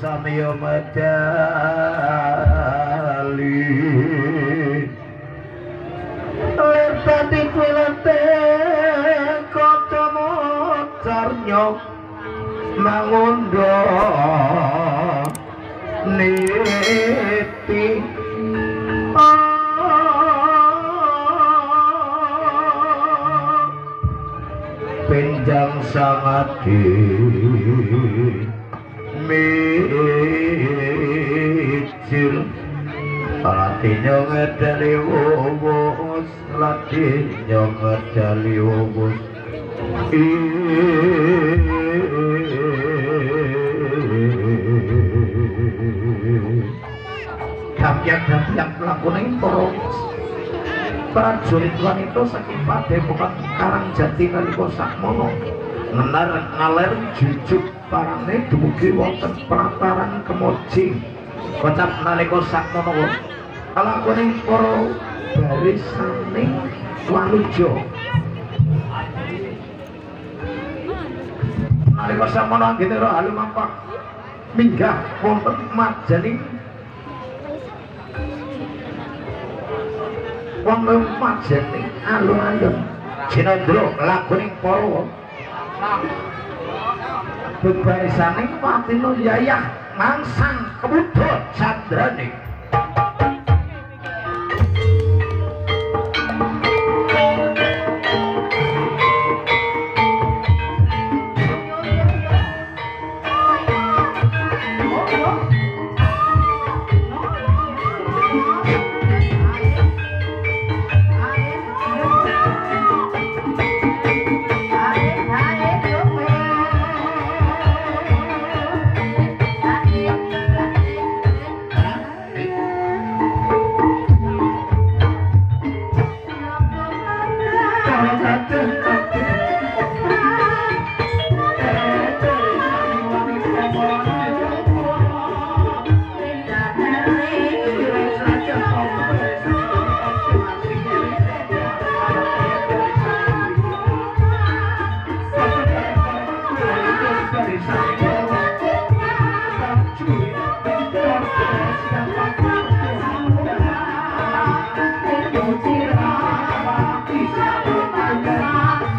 samyo medali lerta dikulante ketemu carnyo mangundo niti penjang samadi mijil latinya ngedali wubus latinya ngedali wubus gampiak-gampiak lakunya terus prajurit wanita saking Padepokan Karangjati nalika sakmono ngenar ngaler jujuk parane dumugi wonten prataran Kemoji kocap nalika sakmono kalakuning para barisane Waluja nalika sakmono ginera halumapak minggah wonten majaning wonten majaning alun-alun Cinandra lakuning para bebarisane Patino Yayah mangsang kebudut Candrani Terima kasih.